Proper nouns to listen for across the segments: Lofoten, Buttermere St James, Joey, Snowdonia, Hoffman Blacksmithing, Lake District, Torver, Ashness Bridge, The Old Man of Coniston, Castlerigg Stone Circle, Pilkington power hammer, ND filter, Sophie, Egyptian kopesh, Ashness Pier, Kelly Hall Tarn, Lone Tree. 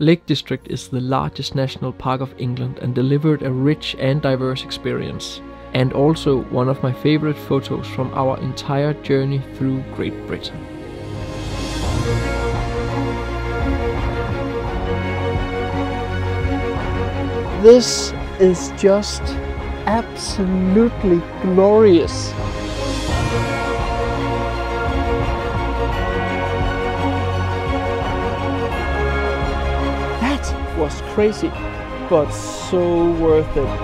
Lake District is the largest national park of England and delivered a rich and diverse experience, and also one of my favorite photos from our entire journey through Great Britain. This is just absolutely glorious. That was crazy, but so worth it.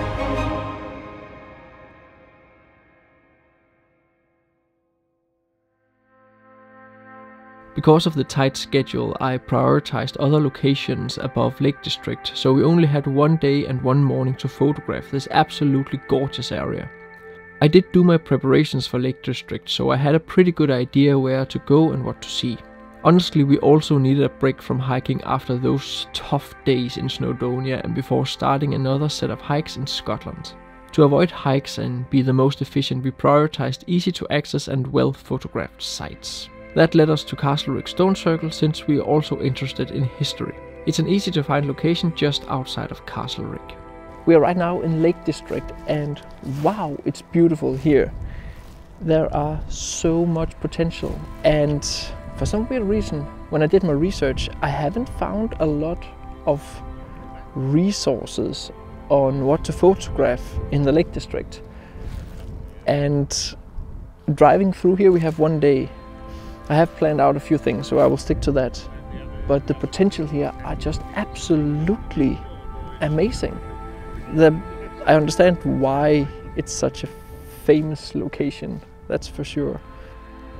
Because of the tight schedule, I prioritized other locations above Lake District, so we only had one day and one morning to photograph this absolutely gorgeous area. I did do my preparations for Lake District, so I had a pretty good idea where to go and what to see. Honestly, we also needed a break from hiking after those tough days in Snowdonia and before starting another set of hikes in Scotland. To avoid hikes and be the most efficient, we prioritized easy to access and well photographed sites. That led us to Castlerigg Stone Circle, since we are also interested in history. It's an easy to find location just outside of Castlerigg. We are right now in Lake District, and wow, it's beautiful here. There are so much potential, and for some weird reason, when I did my research, I haven't found a lot of resources on what to photograph in the Lake District. And driving through here, we have one day. I have planned out a few things, so I will stick to that. But the potential here are just absolutely amazing. I understand why it's such a famous location, that's for sure.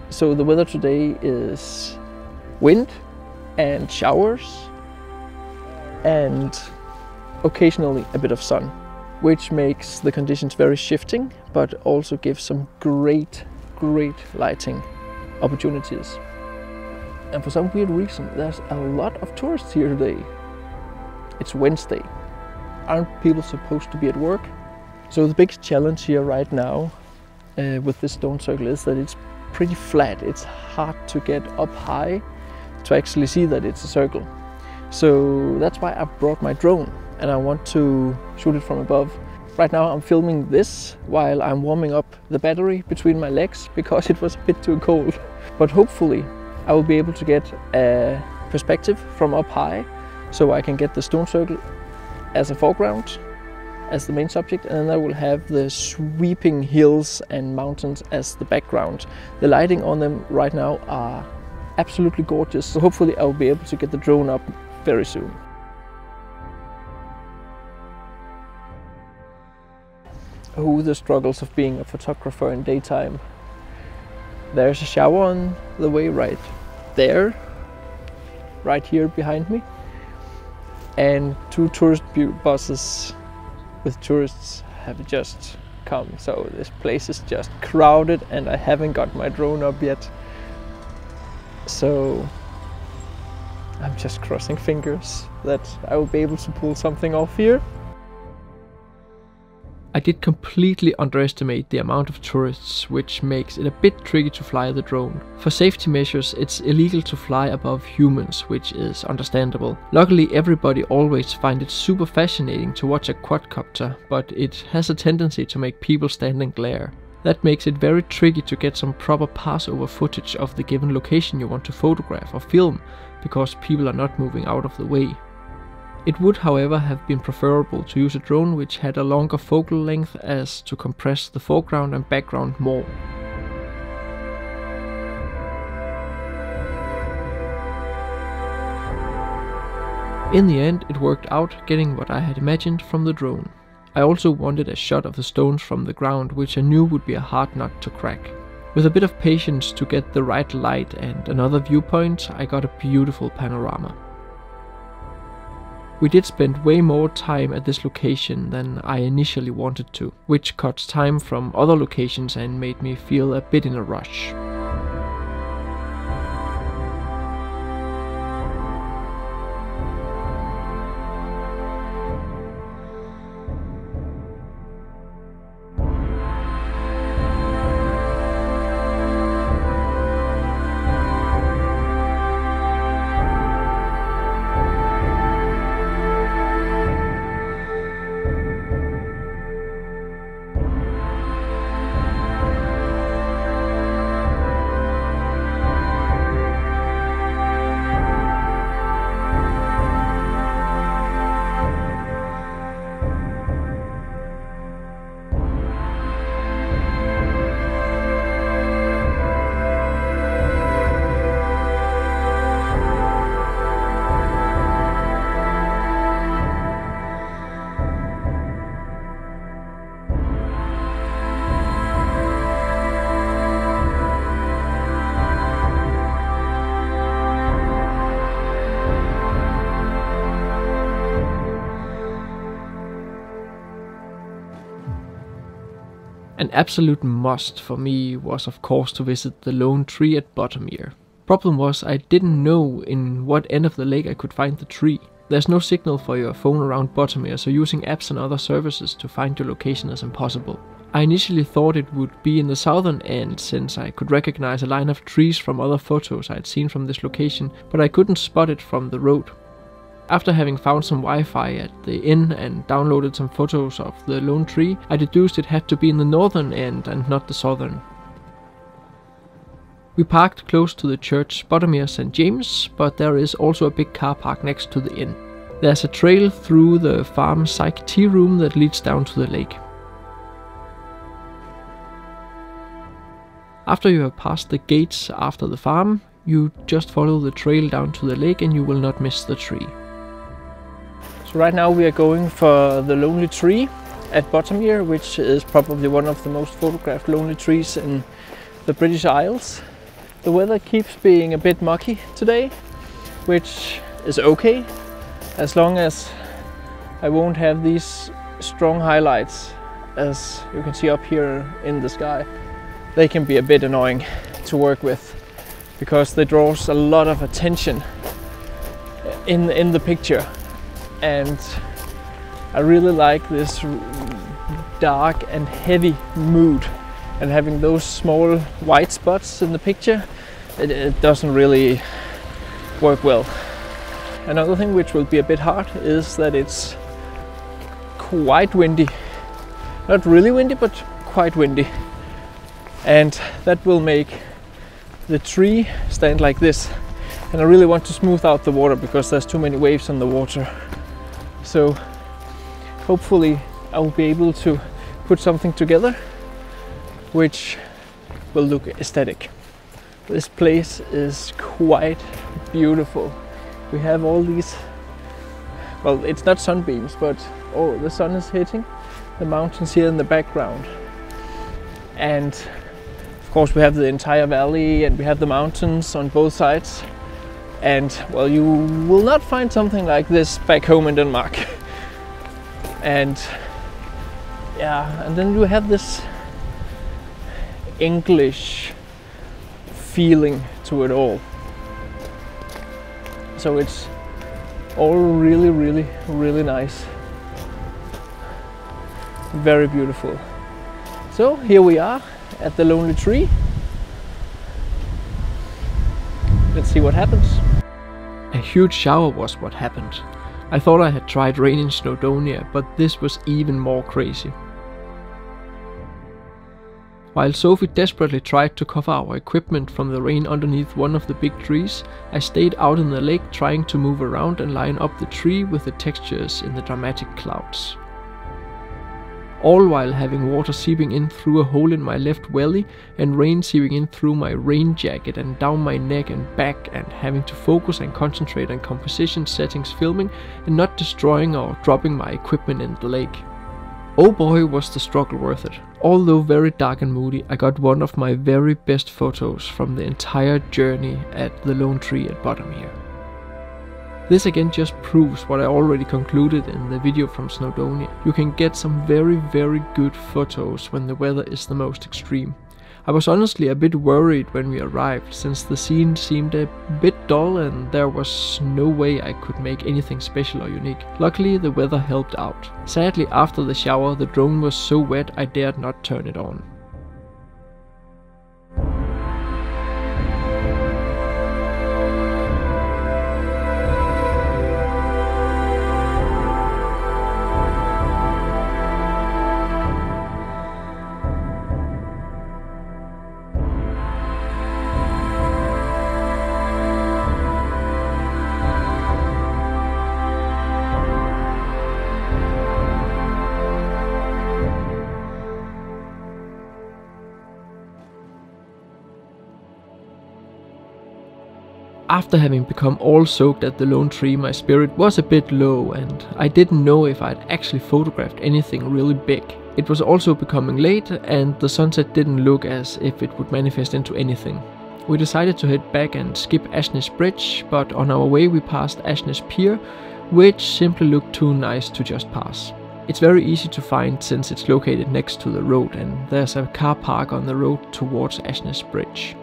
So the weather today is wind and showers and occasionally a bit of sun, which makes the conditions very shifting, but also gives some great, great lighting opportunities. And for some weird reason, there's a lot of tourists here today. It's Wednesday. Aren't people supposed to be at work? So the big challenge here right now with this stone circle is that it's pretty flat. It's hard to get up high to actually see that it's a circle. So that's why I brought my drone and I want to shoot it from above. Right now I'm filming this while I'm warming up the battery between my legs because it was a bit too cold. But hopefully I will be able to get a perspective from up high so I can get the stone circle as a foreground, as the main subject, and then I will have the sweeping hills and mountains as the background. The lighting on them right now are absolutely gorgeous, so hopefully I will be able to get the drone up very soon. Oh, the struggles of being a photographer in daytime. There's a shower on the way right there, right here behind me, and two tourist buses with tourists have just come, so this place is just crowded and I haven't got my drone up yet. So I'm just crossing fingers that I will be able to pull something off here. I did completely underestimate the amount of tourists, which makes it a bit tricky to fly the drone. For safety measures, it's illegal to fly above humans, which is understandable. Luckily, everybody always finds it super fascinating to watch a quadcopter, but it has a tendency to make people stand and glare. That makes it very tricky to get some proper passover footage of the given location you want to photograph or film, because people are not moving out of the way. It would, however, have been preferable to use a drone which had a longer focal length, as to compress the foreground and background more. In the end, it worked out, getting what I had imagined from the drone. I also wanted a shot of the stones from the ground, which I knew would be a hard nut to crack. With a bit of patience to get the right light and another viewpoint, I got a beautiful panorama. We did spend way more time at this location than I initially wanted to, which cuts time from other locations and made me feel a bit in a rush. An absolute must for me was of course to visit the lone tree at Buttermere. Problem was I didn't know in what end of the lake I could find the tree. There's no signal for your phone around Buttermere, so using apps and other services to find your location is impossible. I initially thought it would be in the southern end, since I could recognize a line of trees from other photos I had seen from this location, but I couldn't spot it from the road. After having found some Wi-Fi at the inn and downloaded some photos of the lone tree, I deduced it had to be in the northern end and not the southern. We parked close to the church Buttermere St James, but there is also a big car park next to the inn. There's a trail through the farm psych tea room that leads down to the lake. After you have passed the gates after the farm, you just follow the trail down to the lake and you will not miss the tree. So right now we are going for the lonely tree at Buttermere, which is probably one of the most photographed lonely trees in the British Isles. The weather keeps being a bit muggy today, which is okay, as long as I won't have these strong highlights, as you can see up here in the sky. They can be a bit annoying to work with, because they draw a lot of attention in the picture. And I really like this dark and heavy mood. And having those small white spots in the picture, it doesn't really work well. Another thing which will be a bit hard is that it's quite windy. Not really windy, but quite windy. And that will make the tree stand like this. And I really want to smooth out the water because there's too many waves on the water. So hopefully I will be able to put something together which will look aesthetic. This place is quite beautiful. We have all these, well, it's not sunbeams, but oh, the sun is hitting the mountains here in the background. And of course we have the entire valley and we have the mountains on both sides. And well, you will not find something like this back home in Denmark. And yeah, and then you have this English feeling to it all. So it's all really, really, really nice. Very beautiful. So here we are at the lonely tree. Let's see what happens. A huge shower was what happened. I thought I had tried rain in Snowdonia, but this was even more crazy. While Sophie desperately tried to cover our equipment from the rain underneath one of the big trees, I stayed out in the lake trying to move around and line up the tree with the textures in the dramatic clouds. All while having water seeping in through a hole in my left welly and rain seeping in through my rain jacket and down my neck and back, and having to focus and concentrate on composition settings filming and not destroying or dropping my equipment in the lake. Oh boy, was the struggle worth it. Although very dark and moody, I got one of my very best photos from the entire journey at the lone tree at Buttermere. This again just proves what I already concluded in the video from Snowdonia. You can get some very, very good photos when the weather is the most extreme. I was honestly a bit worried when we arrived, since the scene seemed a bit dull and there was no way I could make anything special or unique. Luckily, the weather helped out. Sadly, after the shower, the drone was so wet I dared not turn it on. After having become all soaked at the lone tree, my spirit was a bit low and I didn't know if I'd actually photographed anything really big. It was also becoming late and the sunset didn't look as if it would manifest into anything. We decided to head back and skip Ashness Bridge, but on our way we passed Ashness Pier, which simply looked too nice to just pass. It's very easy to find since it's located next to the road, and there's a car park on the road towards Ashness Bridge.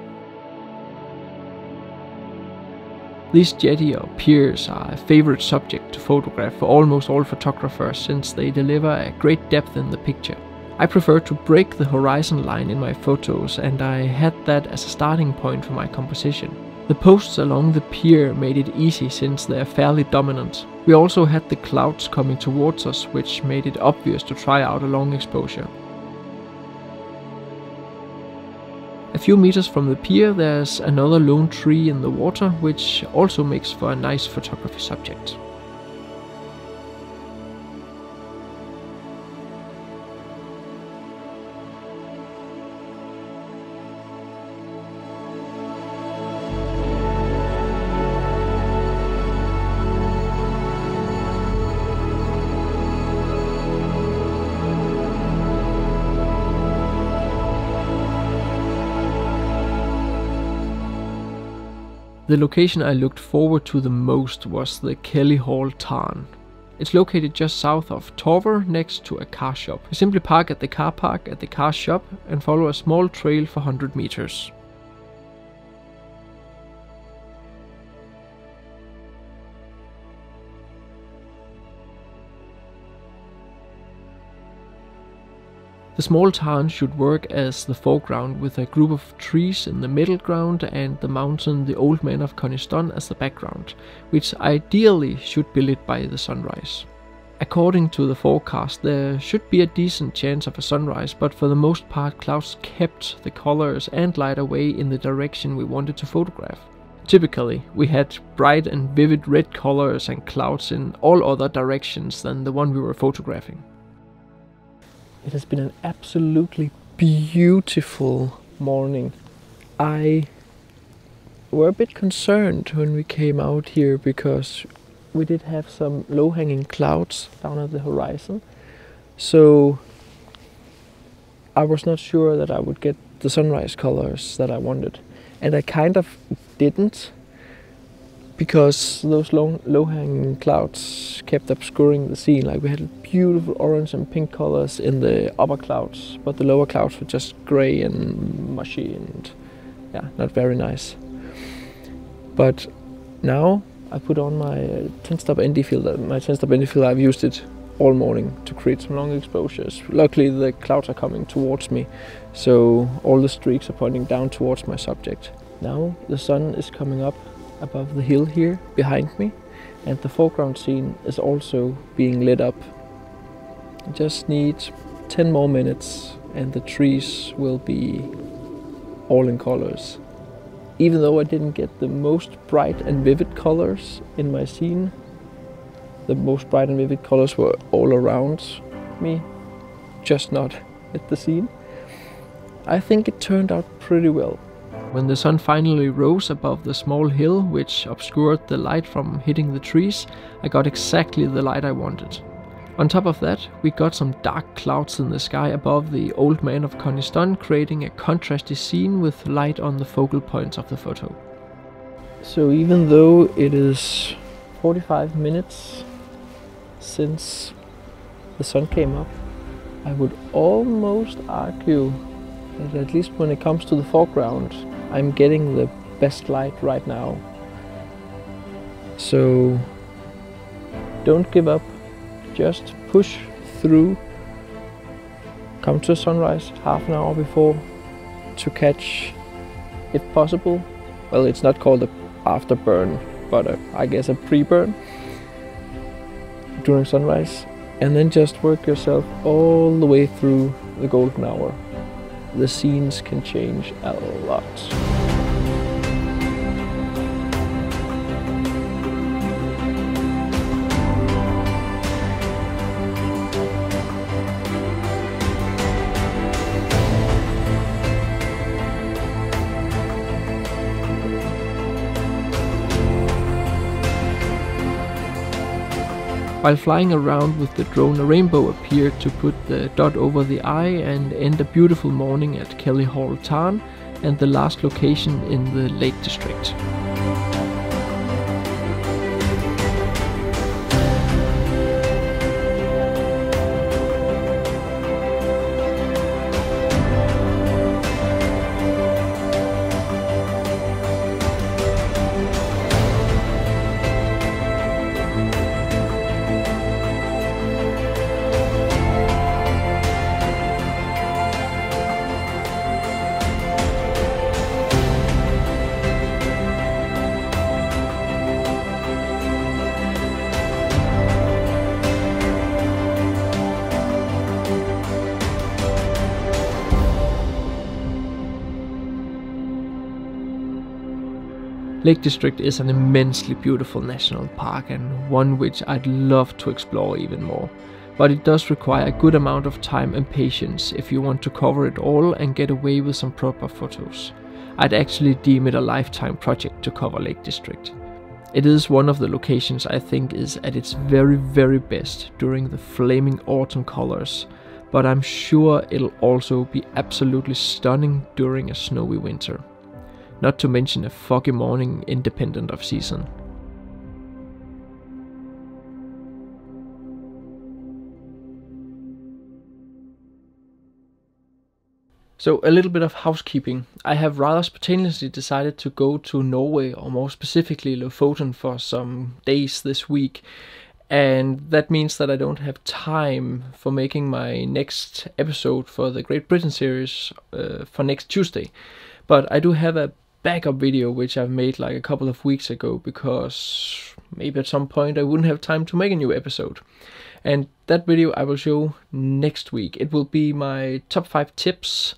These jetty or piers are a favorite subject to photograph for almost all photographers since they deliver a great depth in the picture. I prefer to break the horizon line in my photos, and I had that as a starting point for my composition. The posts along the pier made it easy since they are fairly dominant. We also had the clouds coming towards us, which made it obvious to try out a long exposure. A few meters from the pier there's another lone tree in the water, which also makes for a nice photography subject. The location I looked forward to the most was the Kelly Hall Tarn. It's located just south of Torver, next to a car shop. You simply park at the car park at the car shop and follow a small trail for 100 meters. The small tarn should work as the foreground, with a group of trees in the middle ground and the mountain The Old Man of Coniston as the background, which ideally should be lit by the sunrise. According to the forecast, there should be a decent chance of a sunrise, but for the most part clouds kept the colors and light away in the direction we wanted to photograph. Typically, we had bright and vivid red colors and clouds in all other directions than the one we were photographing. It has been an absolutely beautiful morning. I were a bit concerned when we came out here because we did have some low-hanging clouds down at the horizon. So I was not sure that I would get the sunrise colors that I wanted. And I kind of didn't, because those low-hanging clouds kept obscuring the scene. Like, we had beautiful orange and pink colors in the upper clouds, but the lower clouds were just grey and mushy and, yeah, not very nice. But now I put on my 10-stop ND filter. My 10-stop ND filter, I've used it all morning to create some long exposures. Luckily, the clouds are coming towards me, so all the streaks are pointing down towards my subject. Now the sun is coming up above the hill here behind me, and the foreground scene is also being lit up. I just need 10 more minutes and the trees will be all in colors. Even though I didn't get the most bright and vivid colors in my scene, the most bright and vivid colors were all around me, just not at the scene. I think it turned out pretty well. When the sun finally rose above the small hill, which obscured the light from hitting the trees, I got exactly the light I wanted. On top of that, we got some dark clouds in the sky above the Old Man of Coniston, creating a contrasty scene with light on the focal points of the photo. So even though it is 45 minutes since the sun came up, I would almost argue that at least when it comes to the foreground, I'm getting the best light right now. So don't give up, just push through. Come to a sunrise half an hour before to catch, if possible, well, it's not called an afterburn, but I guess a pre-burn during sunrise, and then just work yourself all the way through the golden hour. The scenes can change a lot. While flying around with the drone, a rainbow appeared to put the dot over the eye and end a beautiful morning at Kelly Hall Tarn and the last location in the Lake District. Lake District is an immensely beautiful national park and one which I'd love to explore even more, but it does require a good amount of time and patience if you want to cover it all and get away with some proper photos. I'd actually deem it a lifetime project to cover Lake District. It is one of the locations I think is at its very best during the flaming autumn colors, but I'm sure it'll also be absolutely stunning during a snowy winter. Not to mention a foggy morning independent of season. So a little bit of housekeeping. I have rather spontaneously decided to go to Norway, or more specifically Lofoten, for some days this week. And that means that I don't have time for making my next episode for the Great Britain series for next Tuesday. But I do have a backup video which I've made like a couple of weeks ago, because maybe at some point I wouldn't have time to make a new episode. And that video I will show next week. It will be my top 5 tips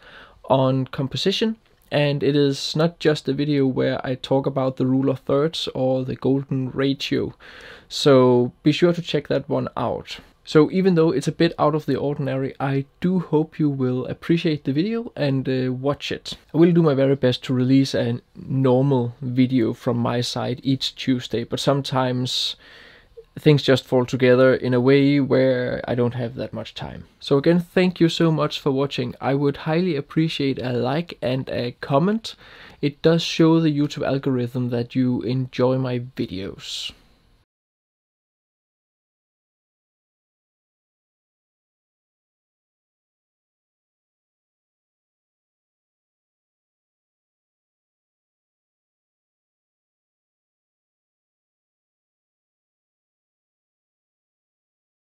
on composition, and it is not just a video where I talk about the rule of thirds or the golden ratio, so be sure to check that one out. So even though it's a bit out of the ordinary, I do hope you will appreciate the video and watch it. I will do my very best to release a normal video from my side each Tuesday, but sometimes things just fall together in a way where I don't have that much time. So again, thank you so much for watching. I would highly appreciate a like and a comment. It does show the YouTube algorithm that you enjoy my videos.